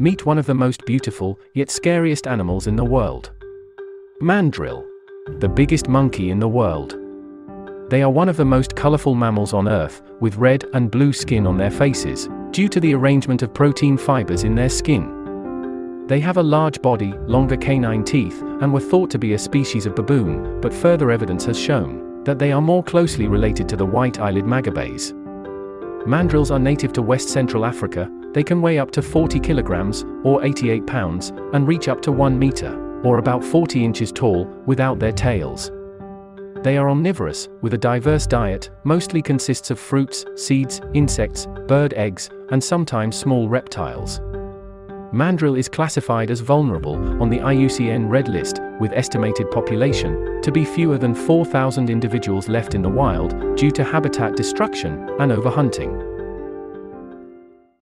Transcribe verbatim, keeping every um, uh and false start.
Meet one of the most beautiful, yet scariest animals in the world. Mandrill. The biggest monkey in the world. They are one of the most colorful mammals on Earth, with red and blue skin on their faces, due to the arrangement of protein fibers in their skin. They have a large body, longer canine teeth, and were thought to be a species of baboon, but further evidence has shown that they are more closely related to the white-eyelid magabays. Mandrills are native to West Central Africa. They can weigh up to forty kilograms, or eighty-eight pounds, and reach up to one meter, or about forty inches tall, without their tails. They are omnivorous, with a diverse diet, mostly consists of fruits, seeds, insects, bird eggs, and sometimes small reptiles. Mandrill is classified as vulnerable on the I U C N Red List, with estimated population to be fewer than four thousand individuals left in the wild due to habitat destruction and overhunting.